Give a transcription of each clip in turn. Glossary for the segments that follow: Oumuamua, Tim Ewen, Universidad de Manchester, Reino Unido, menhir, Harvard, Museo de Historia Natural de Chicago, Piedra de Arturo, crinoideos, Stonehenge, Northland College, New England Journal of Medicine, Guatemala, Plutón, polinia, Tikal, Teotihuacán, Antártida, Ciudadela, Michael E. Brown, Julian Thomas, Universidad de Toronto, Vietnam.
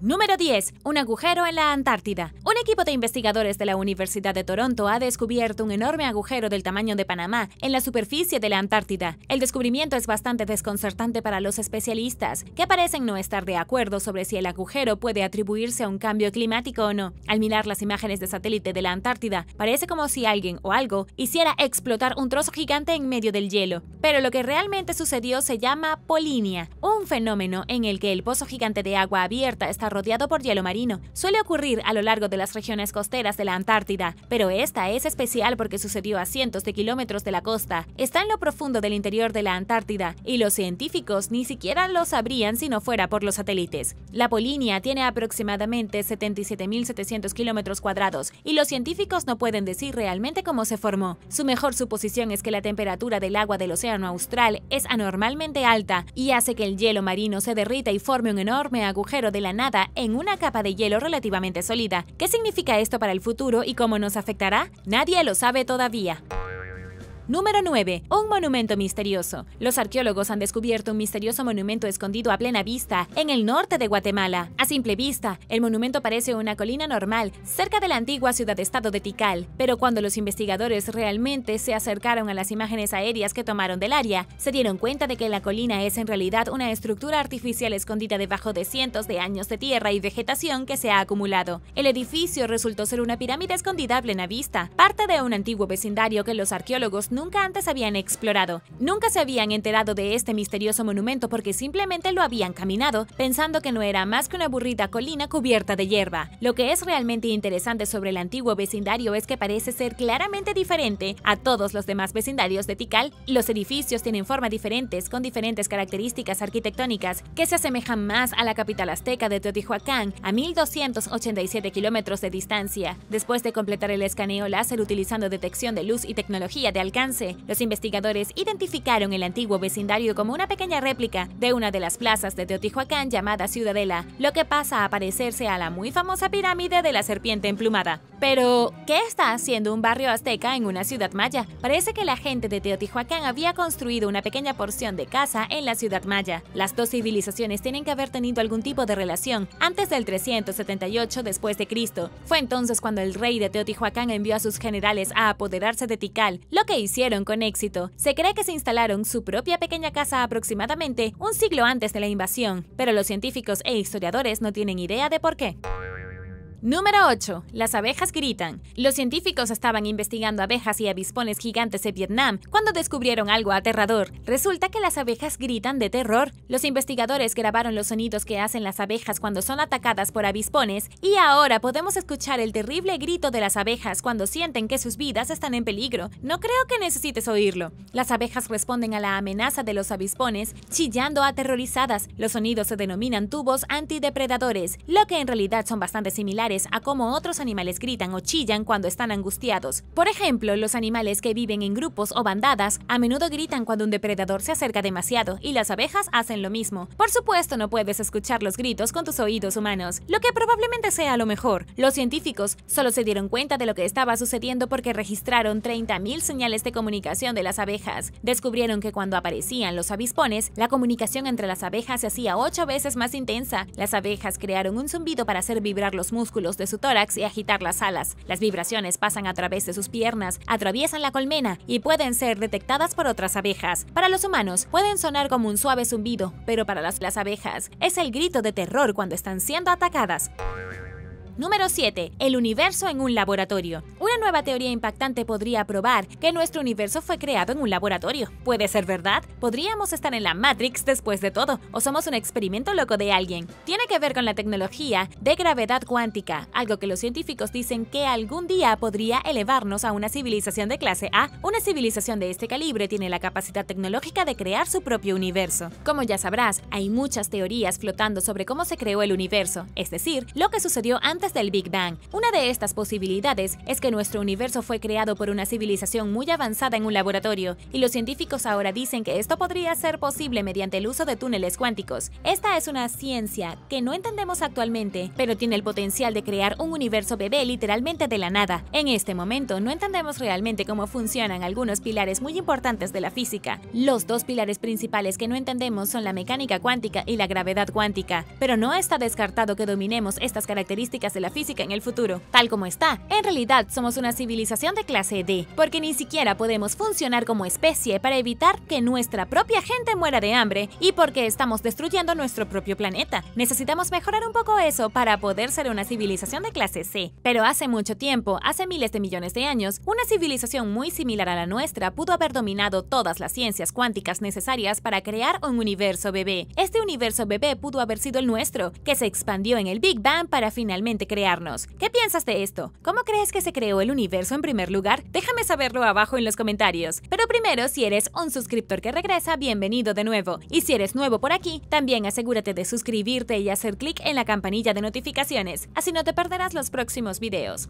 Número 10. Un agujero en la Antártida. Un equipo de investigadores de la Universidad de Toronto ha descubierto un enorme agujero del tamaño de Panamá en la superficie de la Antártida. El descubrimiento es bastante desconcertante para los especialistas, que parecen no estar de acuerdo sobre si el agujero puede atribuirse a un cambio climático o no. Al mirar las imágenes de satélite de la Antártida, parece como si alguien o algo hiciera explotar un trozo gigante en medio del hielo. Pero lo que realmente sucedió se llama polinia, un fenómeno en el que el pozo gigante de agua abierta está rodeado por hielo marino. Suele ocurrir a lo largo de las regiones costeras de la Antártida, pero esta es especial porque sucedió a cientos de kilómetros de la costa. Está en lo profundo del interior de la Antártida y los científicos ni siquiera lo sabrían si no fuera por los satélites. La polinia tiene aproximadamente 77.700 kilómetros cuadrados y los científicos no pueden decir realmente cómo se formó. Su mejor suposición es que la temperatura del agua del océano austral es anormalmente alta y hace que el hielo marino se derrita y forme un enorme agujero de la nada en una capa de hielo relativamente sólida. ¿Qué significa esto para el futuro y cómo nos afectará? Nadie lo sabe todavía. Número 9. Un monumento misterioso. Los arqueólogos han descubierto un misterioso monumento escondido a plena vista en el norte de Guatemala. A simple vista, el monumento parece una colina normal, cerca de la antigua ciudad-estado de Tikal, pero cuando los investigadores realmente se acercaron a las imágenes aéreas que tomaron del área, se dieron cuenta de que la colina es en realidad una estructura artificial escondida debajo de cientos de años de tierra y vegetación que se ha acumulado. El edificio resultó ser una pirámide escondida a plena vista, parte de un antiguo vecindario que los arqueólogos nunca antes habían explorado. Nunca se habían enterado de este misterioso monumento porque simplemente lo habían caminado, pensando que no era más que una aburrida colina cubierta de hierba. Lo que es realmente interesante sobre el antiguo vecindario es que parece ser claramente diferente a todos los demás vecindarios de Tikal. Los edificios tienen formas diferentes, con diferentes características arquitectónicas, que se asemejan más a la capital azteca de Teotihuacán, a 1.287 kilómetros de distancia. Después de completar el escaneo láser utilizando detección de luz y tecnología de alcance, los investigadores identificaron el antiguo vecindario como una pequeña réplica de una de las plazas de Teotihuacán llamada Ciudadela, lo que pasa a parecerse a la muy famosa pirámide de la serpiente emplumada. Pero, ¿qué está haciendo un barrio azteca en una ciudad maya? Parece que la gente de Teotihuacán había construido una pequeña porción de casa en la ciudad maya. Las dos civilizaciones tienen que haber tenido algún tipo de relación antes del 378 después de Cristo. Fue entonces cuando el rey de Teotihuacán envió a sus generales a apoderarse de Tikal, lo que hicieron con éxito. Se cree que se instalaron su propia pequeña casa aproximadamente un siglo antes de la invasión, pero los científicos e historiadores no tienen idea de por qué. Número 8. Las abejas gritan. Los científicos estaban investigando abejas y avispones gigantes en Vietnam cuando descubrieron algo aterrador. Resulta que las abejas gritan de terror. Los investigadores grabaron los sonidos que hacen las abejas cuando son atacadas por avispones y ahora podemos escuchar el terrible grito de las abejas cuando sienten que sus vidas están en peligro. No creo que necesites oírlo. Las abejas responden a la amenaza de los avispones chillando aterrorizadas. Los sonidos se denominan tubos antidepredadores, lo que en realidad son bastante similares a cómo otros animales gritan o chillan cuando están angustiados. Por ejemplo, los animales que viven en grupos o bandadas a menudo gritan cuando un depredador se acerca demasiado, y las abejas hacen lo mismo. Por supuesto, no puedes escuchar los gritos con tus oídos humanos, lo que probablemente sea lo mejor. Los científicos solo se dieron cuenta de lo que estaba sucediendo porque registraron 30.000 señales de comunicación de las abejas. Descubrieron que cuando aparecían los avispones, la comunicación entre las abejas se hacía 8 veces más intensa. Las abejas crearon un zumbido para hacer vibrar los músculos de su tórax y agitar las alas. Las vibraciones pasan a través de sus piernas, atraviesan la colmena y pueden ser detectadas por otras abejas. Para los humanos, pueden sonar como un suave zumbido, pero para las abejas es el grito de terror cuando están siendo atacadas. Número 7. El universo en un laboratorio. Una nueva teoría impactante podría probar que nuestro universo fue creado en un laboratorio. ¿Puede ser verdad? ¿Podríamos estar en la Matrix después de todo? ¿O somos un experimento loco de alguien? Tiene que ver con la tecnología de gravedad cuántica, algo que los científicos dicen que algún día podría elevarnos a una civilización de clase A. Una civilización de este calibre tiene la capacidad tecnológica de crear su propio universo. Como ya sabrás, hay muchas teorías flotando sobre cómo se creó el universo, es decir, lo que sucedió antes desde el Big Bang. Una de estas posibilidades es que nuestro universo fue creado por una civilización muy avanzada en un laboratorio, y los científicos ahora dicen que esto podría ser posible mediante el uso de túneles cuánticos. Esta es una ciencia que no entendemos actualmente, pero tiene el potencial de crear un universo bebé literalmente de la nada. En este momento no entendemos realmente cómo funcionan algunos pilares muy importantes de la física. Los dos pilares principales que no entendemos son la mecánica cuántica y la gravedad cuántica, pero no está descartado que dominemos estas características de la física en el futuro. Tal como está, en realidad somos una civilización de clase D, porque ni siquiera podemos funcionar como especie para evitar que nuestra propia gente muera de hambre y porque estamos destruyendo nuestro propio planeta. Necesitamos mejorar un poco eso para poder ser una civilización de clase C. Pero hace mucho tiempo, hace miles de millones de años, una civilización muy similar a la nuestra pudo haber dominado todas las ciencias cuánticas necesarias para crear un universo bebé. Este universo bebé pudo haber sido el nuestro, que se expandió en el Big Bang para finalmente crearnos. ¿Qué piensas de esto? ¿Cómo crees que se creó el universo en primer lugar? Déjame saberlo abajo en los comentarios. Pero primero, si eres un suscriptor que regresa, bienvenido de nuevo. Y si eres nuevo por aquí, también asegúrate de suscribirte y hacer clic en la campanilla de notificaciones, así no te perderás los próximos videos.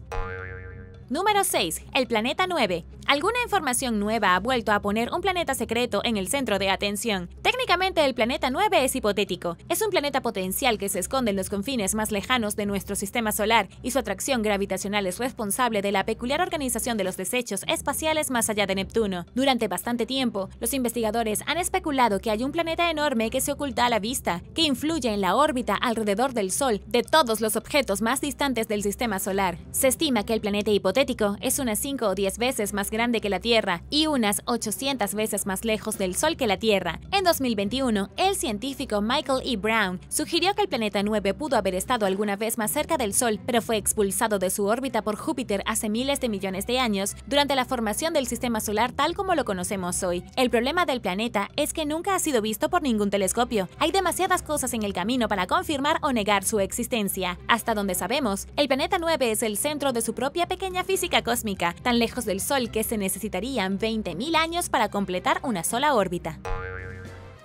Número 6. El planeta 9. Alguna información nueva ha vuelto a poner un planeta secreto en el centro de atención. Técnicamente, el planeta 9 es hipotético. Es un planeta potencial que se esconde en los confines más lejanos de nuestro sistema solar, y su atracción gravitacional es responsable de la peculiar organización de los desechos espaciales más allá de Neptuno. Durante bastante tiempo, los investigadores han especulado que hay un planeta enorme que se oculta a la vista, que influye en la órbita alrededor del Sol de todos los objetos más distantes del sistema solar. Se estima que el planeta hipotético es unas 5 o 10 veces más grande que la Tierra y unas 800 veces más lejos del Sol que la Tierra. En 2021, el científico Michael E. Brown sugirió que el planeta 9 pudo haber estado alguna vez más cerca del Sol, pero fue expulsado de su órbita por Júpiter hace miles de millones de años durante la formación del sistema solar tal como lo conocemos hoy. El problema del planeta es que nunca ha sido visto por ningún telescopio. Hay demasiadas cosas en el camino para confirmar o negar su existencia. Hasta donde sabemos, el planeta 9 es el centro de su propia pequeña física cósmica, tan lejos del Sol que se necesitarían 20.000 años para completar una sola órbita.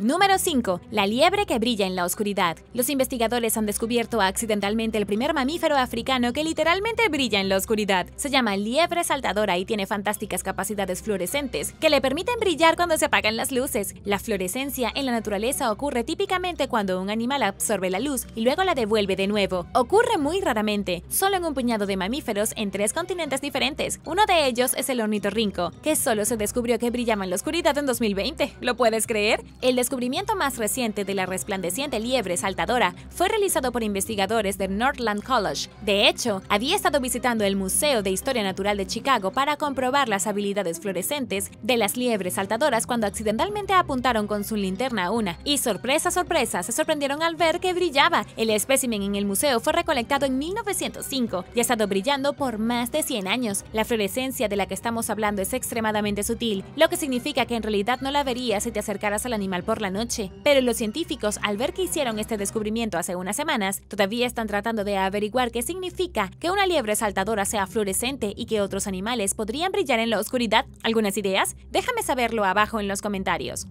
Número 5. La liebre que brilla en la oscuridad. Los investigadores han descubierto accidentalmente el primer mamífero africano que literalmente brilla en la oscuridad. Se llama liebre saltadora y tiene fantásticas capacidades fluorescentes que le permiten brillar cuando se apagan las luces. La fluorescencia en la naturaleza ocurre típicamente cuando un animal absorbe la luz y luego la devuelve de nuevo. Ocurre muy raramente, solo en un puñado de mamíferos en 3 continentes diferentes. Uno de ellos es el ornitorrinco, que solo se descubrió que brillaba en la oscuridad en 2020. ¿Lo puedes creer? El descubrimiento más reciente de la resplandeciente liebre saltadora fue realizado por investigadores del Northland College. De hecho, había estado visitando el Museo de Historia Natural de Chicago para comprobar las habilidades fluorescentes de las liebres saltadoras cuando accidentalmente apuntaron con su linterna a una. Y sorpresa, sorpresa, se sorprendieron al ver que brillaba. El espécimen en el museo fue recolectado en 1905 y ha estado brillando por más de 100 años. La fluorescencia de la que estamos hablando es extremadamente sutil, lo que significa que en realidad no la verías si te acercaras al animal por la noche, pero los científicos, al ver que hicieron este descubrimiento hace unas semanas, todavía están tratando de averiguar qué significa que una liebre saltadora sea fluorescente y que otros animales podrían brillar en la oscuridad. ¿Algunas ideas? Déjame saberlo abajo en los comentarios.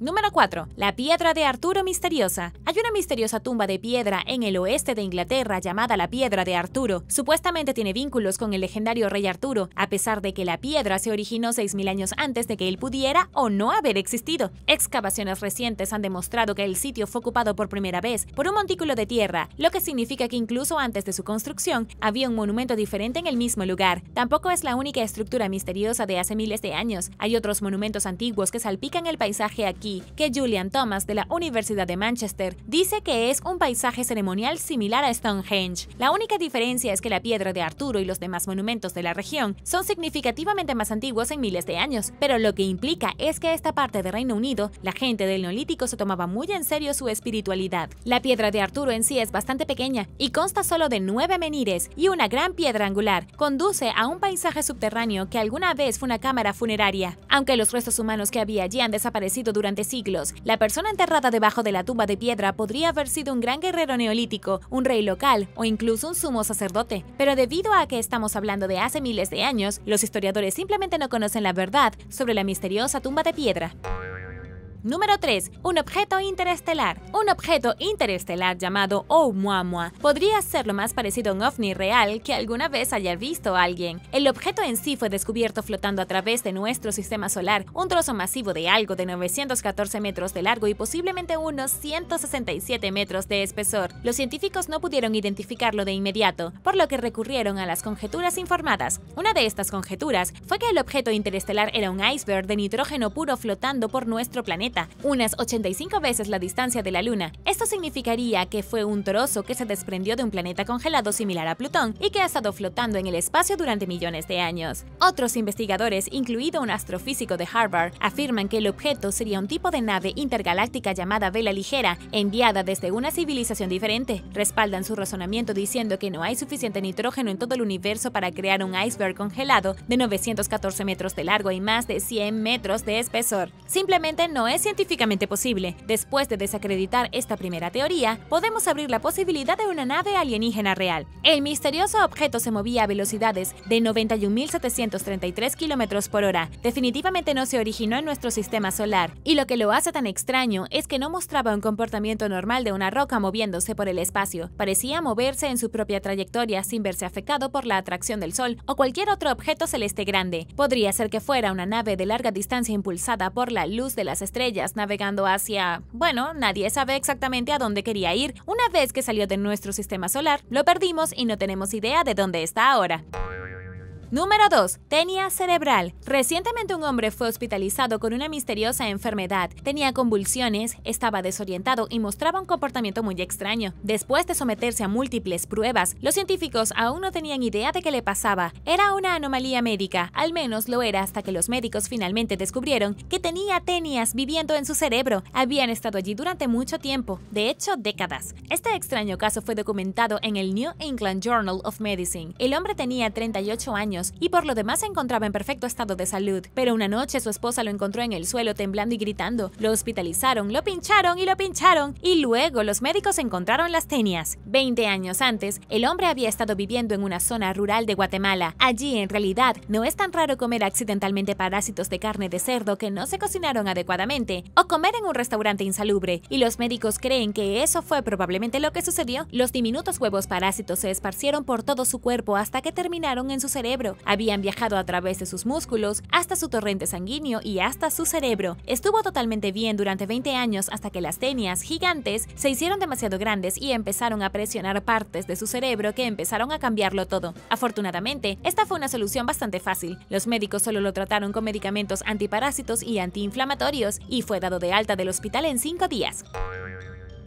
Número 4. La Piedra de Arturo misteriosa. Hay una misteriosa tumba de piedra en el oeste de Inglaterra llamada la Piedra de Arturo. Supuestamente tiene vínculos con el legendario rey Arturo, a pesar de que la piedra se originó 6.000 años antes de que él pudiera o no haber existido. Excavaciones recientes han demostrado que el sitio fue ocupado por primera vez por un montículo de tierra, lo que significa que incluso antes de su construcción había un monumento diferente en el mismo lugar. Tampoco es la única estructura misteriosa de hace miles de años. Hay otros monumentos antiguos que salpican el paisaje aquí, que Julian Thomas de la Universidad de Manchester dice que es un paisaje ceremonial similar a Stonehenge. La única diferencia es que la Piedra de Arturo y los demás monumentos de la región son significativamente más antiguos en miles de años, pero lo que implica es que esta parte de Reino Unido, la gente del Neolítico se tomaba muy en serio su espiritualidad. La Piedra de Arturo en sí es bastante pequeña y consta solo de 9 menhires y una gran piedra angular. Conduce a un paisaje subterráneo que alguna vez fue una cámara funeraria. Aunque los restos humanos que había allí han desaparecido durante siglos. La persona enterrada debajo de la tumba de piedra podría haber sido un gran guerrero neolítico, un rey local o incluso un sumo sacerdote. Pero debido a que estamos hablando de hace miles de años, los historiadores simplemente no conocen la verdad sobre la misteriosa tumba de piedra. Número 3. Un objeto interestelar. Un objeto interestelar llamado Oumuamua podría ser lo más parecido a un ovni real que alguna vez haya visto alguien. El objeto en sí fue descubierto flotando a través de nuestro sistema solar, un trozo masivo de algo de 914 metros de largo y posiblemente unos 167 metros de espesor. Los científicos no pudieron identificarlo de inmediato, por lo que recurrieron a las conjeturas informadas. Una de estas conjeturas fue que el objeto interestelar era un iceberg de nitrógeno puro flotando por nuestro planeta, unas 85 veces la distancia de la Luna. Esto significaría que fue un trozo que se desprendió de un planeta congelado similar a Plutón y que ha estado flotando en el espacio durante millones de años. Otros investigadores, incluido un astrofísico de Harvard, afirman que el objeto sería un tipo de nave intergaláctica llamada vela ligera, enviada desde una civilización diferente. Respaldan su razonamiento diciendo que no hay suficiente nitrógeno en todo el universo para crear un iceberg congelado de 914 metros de largo y más de 100 metros de espesor. Simplemente no es científicamente posible. Después de desacreditar esta primera teoría, podemos abrir la posibilidad de una nave alienígena real. El misterioso objeto se movía a velocidades de 91.733 km/h. Definitivamente no se originó en nuestro sistema solar, y lo que lo hace tan extraño es que no mostraba un comportamiento normal de una roca moviéndose por el espacio. Parecía moverse en su propia trayectoria sin verse afectado por la atracción del Sol o cualquier otro objeto celeste grande. Podría ser que fuera una nave de larga distancia impulsada por la luz de las estrellas, navegando hacia... bueno, nadie sabe exactamente a dónde quería ir. Una vez que salió de nuestro sistema solar, lo perdimos y no tenemos idea de dónde está ahora. Número 2. Tenia cerebral. Recientemente un hombre fue hospitalizado con una misteriosa enfermedad. Tenía convulsiones, estaba desorientado y mostraba un comportamiento muy extraño. Después de someterse a múltiples pruebas, los científicos aún no tenían idea de qué le pasaba. Era una anomalía médica, al menos lo era hasta que los médicos finalmente descubrieron que tenía tenias viviendo en su cerebro. Habían estado allí durante mucho tiempo, de hecho décadas. Este extraño caso fue documentado en el New England Journal of Medicine. El hombre tenía 38 años y por lo demás se encontraba en perfecto estado de salud. Pero una noche su esposa lo encontró en el suelo temblando y gritando. Lo hospitalizaron, lo pincharon y luego los médicos encontraron las tenias. 20 años antes, el hombre había estado viviendo en una zona rural de Guatemala. Allí, en realidad, no es tan raro comer accidentalmente parásitos de carne de cerdo que no se cocinaron adecuadamente o comer en un restaurante insalubre, y los médicos creen que eso fue probablemente lo que sucedió. Los diminutos huevos parásitos se esparcieron por todo su cuerpo hasta que terminaron en su cerebro. Habían viajado a través de sus músculos, hasta su torrente sanguíneo y hasta su cerebro. Estuvo totalmente bien durante 20 años hasta que las tenias gigantes se hicieron demasiado grandes y empezaron a presionar partes de su cerebro que empezaron a cambiarlo todo. Afortunadamente, esta fue una solución bastante fácil. Los médicos solo lo trataron con medicamentos antiparásitos y antiinflamatorios y fue dado de alta del hospital en 5 días.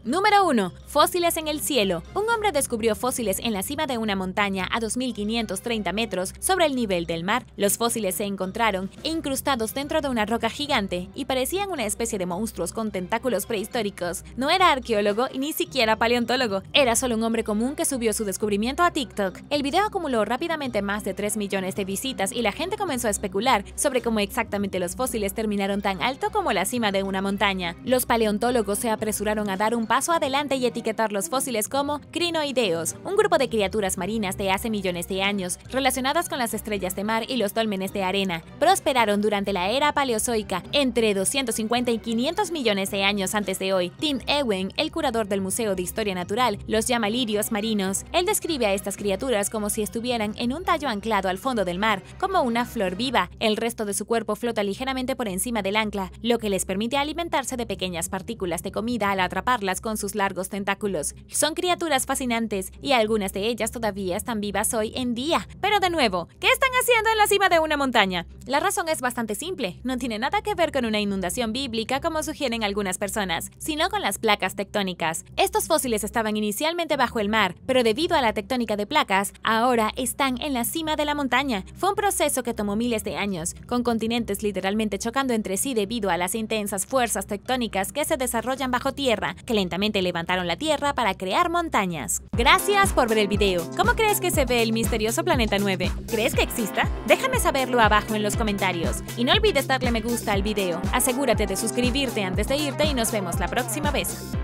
Número 1. Fósiles en el cielo. Un hombre descubrió fósiles en la cima de una montaña a 2.530 metros sobre el nivel del mar. Los fósiles se encontraron incrustados dentro de una roca gigante y parecían una especie de monstruos con tentáculos prehistóricos. No era arqueólogo y ni siquiera paleontólogo. Era solo un hombre común que subió su descubrimiento a TikTok. El video acumuló rápidamente más de 3 millones de visitas y la gente comenzó a especular sobre cómo exactamente los fósiles terminaron tan alto como la cima de una montaña. Los paleontólogos se apresuraron a dar un paso adelante y etiquetar los fósiles como crinoideos, un grupo de criaturas marinas de hace millones de años relacionadas con las estrellas de mar y los dólmenes de arena. Prosperaron durante la era paleozoica, entre 250 y 500 millones de años antes de hoy. Tim Ewen, el curador del Museo de Historia Natural, los llama lirios marinos. Él describe a estas criaturas como si estuvieran en un tallo anclado al fondo del mar, como una flor viva. El resto de su cuerpo flota ligeramente por encima del ancla, lo que les permite alimentarse de pequeñas partículas de comida al atraparlas con sus largos tentáculos. Son criaturas fascinantes y algunas de ellas todavía están vivas hoy en día. Pero de nuevo, ¿qué están haciendo en la cima de una montaña? La razón es bastante simple, no tiene nada que ver con una inundación bíblica como sugieren algunas personas, sino con las placas tectónicas. Estos fósiles estaban inicialmente bajo el mar, pero debido a la tectónica de placas, ahora están en la cima de la montaña. Fue un proceso que tomó miles de años, con continentes literalmente chocando entre sí debido a las intensas fuerzas tectónicas que se desarrollan bajo tierra, que levantaron la Tierra para crear montañas. Gracias por ver el video. ¿Cómo crees que se ve el misterioso planeta 9? ¿Crees que exista? Déjame saberlo abajo en los comentarios. Y no olvides darle me gusta al video. Asegúrate de suscribirte antes de irte y nos vemos la próxima vez.